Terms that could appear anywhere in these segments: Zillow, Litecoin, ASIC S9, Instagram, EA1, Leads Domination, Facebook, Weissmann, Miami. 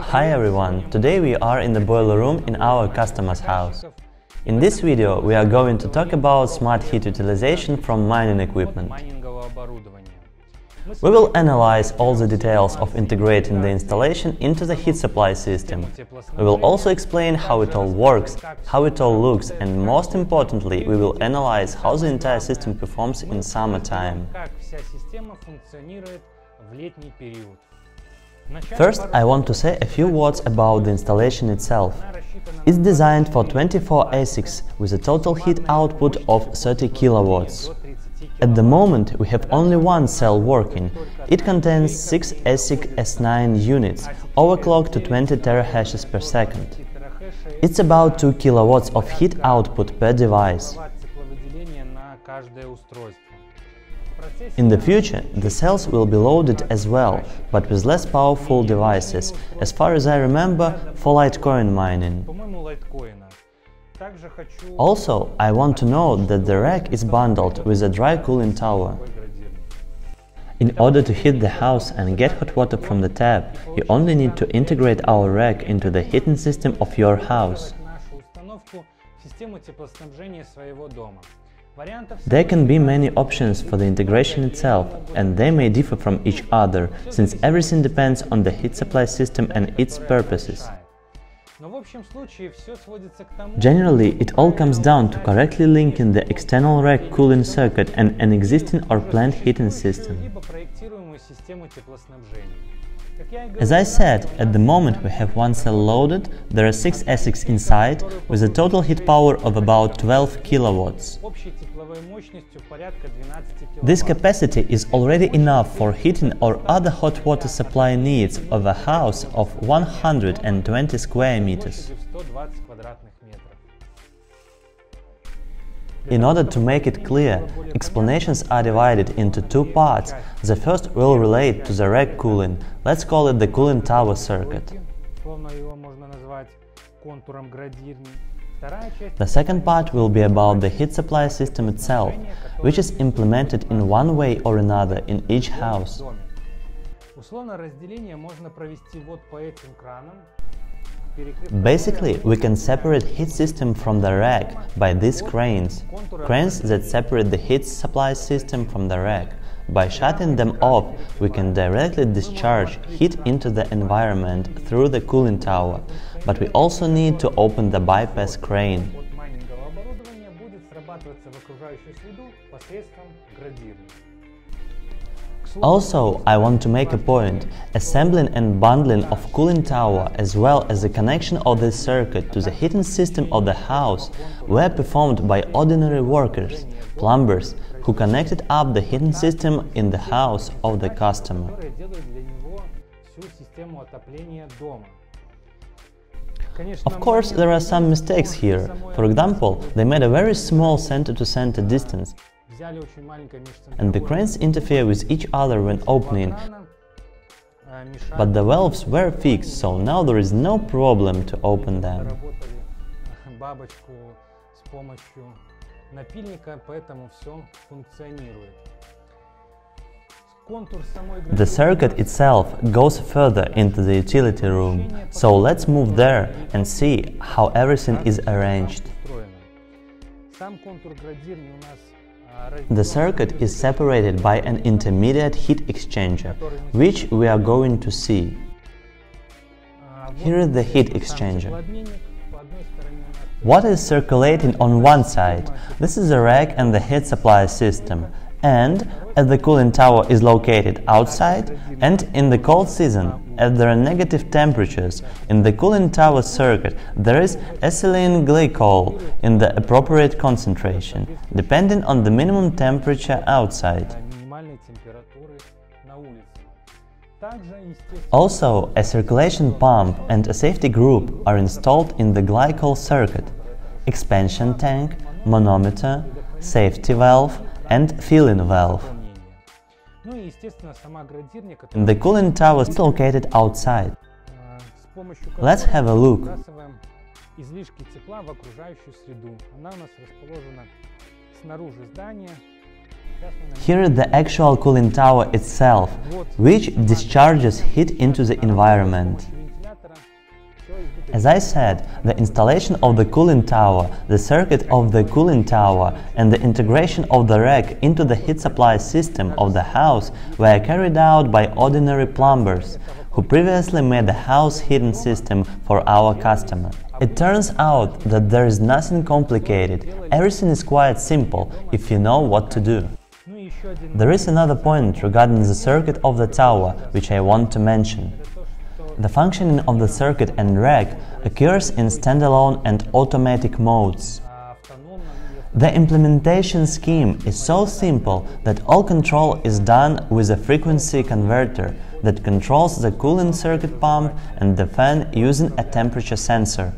Hi everyone, today we are in the boiler room in our customer's house. In this video we are going to talk about smart heat utilization from mining equipment. We will analyze all the details of integrating the installation into the heat supply system. We will also explain how it all works, how it all looks, and most importantly, we will analyze how the entire system performs in summertime. First, I want to say a few words about the installation itself. It's designed for 24 ASICs with a total heat output of 30 kilowatts. At the moment, we have only one cell working. It contains 6 ASIC S9 units, overclocked to 20 terahashes per second. It's about 2 kilowatts of heat output per device. In the future, the cells will be loaded as well, but with less powerful devices, as far as I remember, for Litecoin mining. Also, I want to note that the rack is bundled with a dry cooling tower. In order to heat the house and get hot water from the tap, you only need to integrate our rack into the heating system of your house. There can be many options for the integration itself, and they may differ from each other, since everything depends on the heat supply system and its purposes. Generally, it all comes down to correctly linking the external rack cooling circuit and an existing or planned heating system. As I said, at the moment we have one cell loaded, there are 6 ASICs inside, with a total heat power of about 12 kilowatts. This capacity is already enough for heating or other hot water supply needs of a house of 120 square meters. In order to make it clear, explanations are divided into two parts. The first will relate to the rack cooling, let's call it the cooling tower circuit. The second part will be about the heat supply system itself, which is implemented in one way or another in each house. Basically, we can separate heat system from the rack by these cranes. Cranes that separate the heat supply system from the rack. By shutting them off, we can directly discharge heat into the environment through the cooling tower, but we also need to open the bypass crane. Also, I want to make a point. Assembling and bundling of cooling tower as well as the connection of this circuit to the heating system of the house were performed by ordinary workers, plumbers, who connected up the heating system in the house of the customer. Of course, there are some mistakes here. For example, they made a very small center-to-center distance, and the cranes interfere with each other when opening, but the valves were fixed, so now there is no problem to open them. The circuit itself goes further into the utility room, so let's move there and see how everything is arranged. The circuit is separated by an intermediate heat exchanger, which we are going to see. Here is the heat exchanger. What is circulating on one side? This is the rack and the heat supply system. And, as the cooling tower is located outside, and in the cold season, as there are negative temperatures, in the cooling tower circuit there is ethylene glycol in the appropriate concentration, depending on the minimum temperature outside. Also, a circulation pump and a safety group are installed in the glycol circuit, expansion tank, manometer, safety valve, and filling valve. The cooling tower is located outside. Let's have a look. Here is the actual cooling tower itself, which discharges heat into the environment. As I said, the installation of the cooling tower, the circuit of the cooling tower and the integration of the rack into the heat supply system of the house were carried out by ordinary plumbers, who previously made the house heating system for our customer. It turns out that there is nothing complicated, everything is quite simple, if you know what to do. There is another point regarding the circuit of the tower, which I want to mention. The functioning of the circuit and rack occurs in standalone and automatic modes. The implementation scheme is so simple that all control is done with a frequency converter that controls the cooling circuit pump and the fan using a temperature sensor.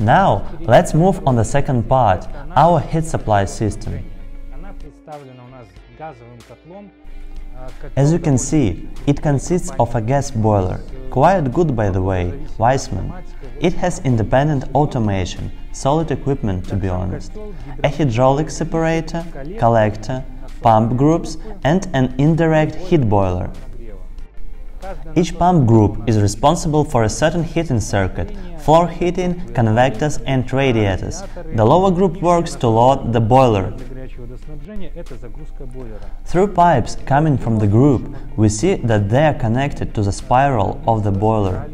Now let's move on the second part, our heat supply system. As you can see, it consists of a gas boiler, quite good by the way, Weissmann. It has independent automation, solid equipment to be honest, a hydraulic separator, collector, pump groups and an indirect heat boiler. Each pump group is responsible for a certain heating circuit, floor heating, convectors and radiators. The lower group works to load the boiler. Through pipes coming from the group, we see that they are connected to the spiral of the boiler.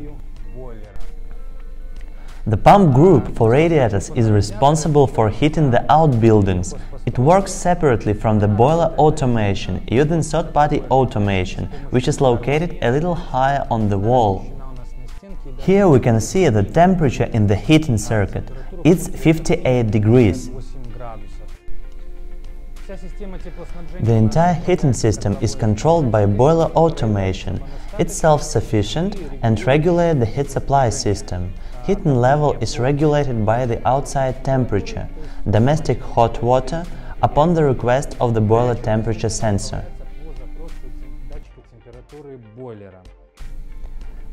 The pump group for radiators is responsible for heating the outbuildings. It works separately from the boiler automation using third-party automation, which is located a little higher on the wall. Here we can see the temperature in the heating circuit. It's 58 degrees. The entire heating system is controlled by boiler automation. It's self-sufficient and regulates the heat supply system. Heating level is regulated by the outside temperature, domestic hot water, upon the request of the boiler temperature sensor.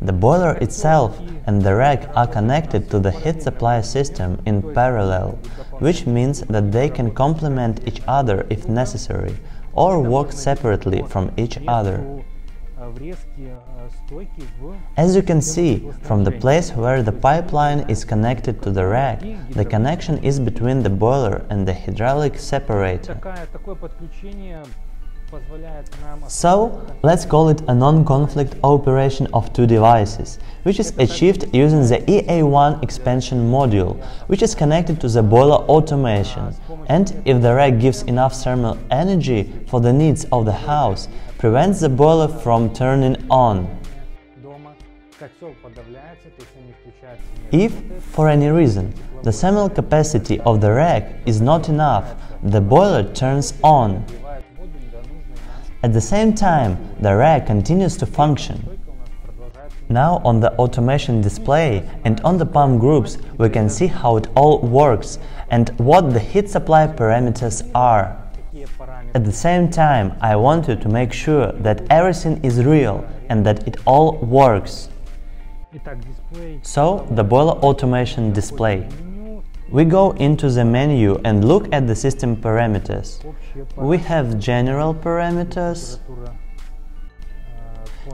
The boiler itself and the rack are connected to the heat supply system in parallel, which means that they can complement each other if necessary, or work separately from each other. As you can see, from the place where the pipeline is connected to the rack, the connection is between the boiler and the hydraulic separator. So, let's call it a non-conflict operation of two devices, which is achieved using the EA1 expansion module, which is connected to the boiler automation, and if the rack gives enough thermal energy for the needs of the house, prevents the boiler from turning on. If, for any reason, the thermal capacity of the rack is not enough, the boiler turns on. At the same time, the rack continues to function. Now on the automation display and on the pump groups we can see how it all works and what the heat supply parameters are. At the same time, I want you to make sure that everything is real and that it all works. So, the boiler automation display. We go into the menu and look at the system parameters. We have general parameters.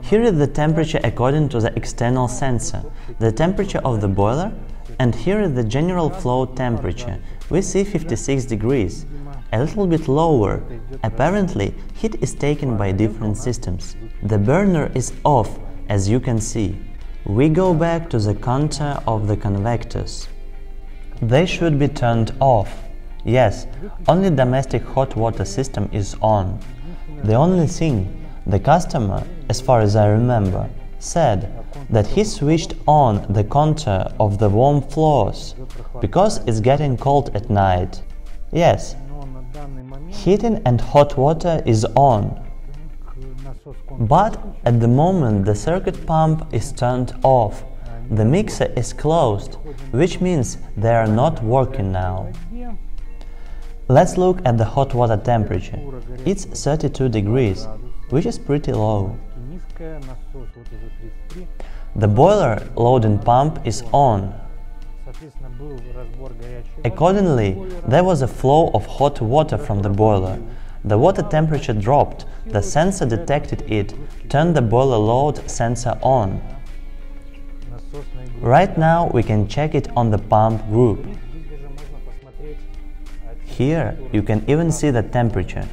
Here is the temperature according to the external sensor, the temperature of the boiler, and here is the general flow temperature. We see 56 degrees, a little bit lower. Apparently, heat is taken by different systems. The burner is off, as you can see. We go back to the counter of the convectors. They should be turned off. Yes, only domestic hot water system is on. The only thing, the customer, as far as I remember, said that he switched on the counter of the warm floors, because it's getting cold at night. Yes, heating and hot water is on. But at the moment the circuit pump is turned off. The mixer is closed, which means they are not working now. Let's look at the hot water temperature. It's 32 degrees, which is pretty low. The boiler loading pump is on. Accordingly, there was a flow of hot water from the boiler. The water temperature dropped, the sensor detected it, turned the boiler load sensor on. Right now we can check it on the pump group. Here you can even see the temperature.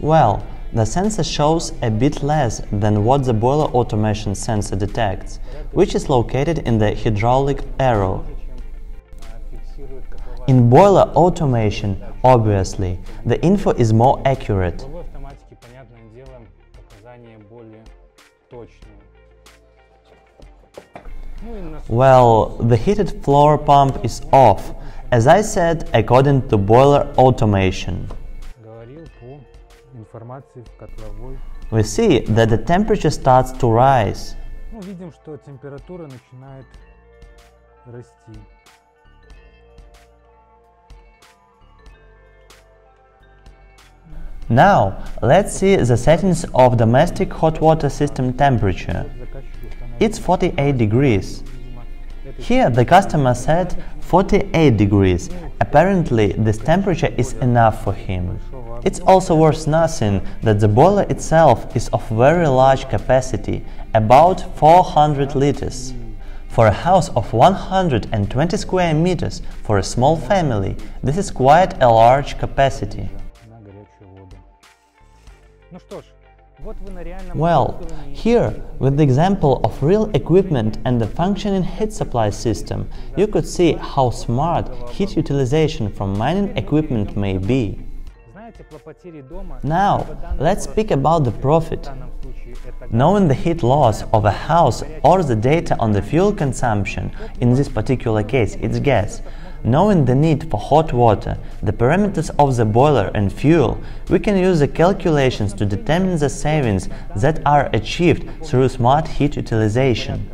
Well, the sensor shows a bit less than what the boiler automation sensor detects, which is located in the hydraulic arrow. In boiler automation, obviously, the info is more accurate. Well, the heated floor pump is off, as I said, according to boiler automation. We see that the temperature starts to rise. Now, let's see the settings of domestic hot water system temperature. It's 48 degrees. Here the customer said 48 degrees. Apparently, this temperature is enough for him. It's also worth noting that the boiler itself is of very large capacity, about 400 liters. For a house of 120 square meters, for a small family, this is quite a large capacity. Well, here, with the example of real equipment and the functioning heat supply system, you could see how smart heat utilization from mining equipment may be. Now, let's speak about the profit. Knowing the heat loss of a house or the data on the fuel consumption, in this particular case it's gas, knowing the need for hot water, the parameters of the boiler and fuel, we can use the calculations to determine the savings that are achieved through smart heat utilization.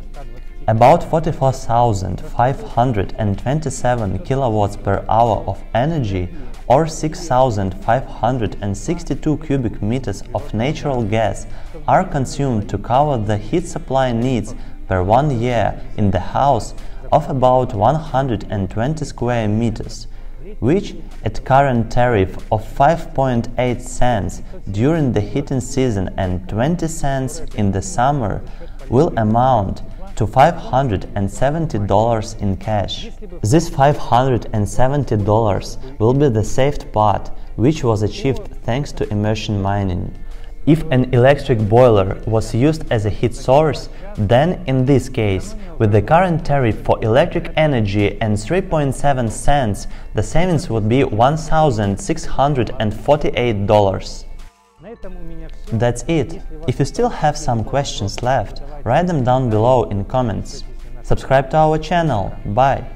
About 44,527 kilowatts per hour of energy or 6,562 cubic meters of natural gas are consumed to cover the heat supply needs per 1 year in the house of about 120 square meters, which, at current tariff of 5.8 cents during the heating season and 20 cents in the summer, will amount to $570 in cash. This $570 will be the saved part, which was achieved thanks to immersion mining. If an electric boiler was used as a heat source, then in this case, with the current tariff for electric energy and 3.7 cents, the savings would be $1,648. That's it. If you still have some questions left, write them down below in comments. Subscribe to our channel. Bye!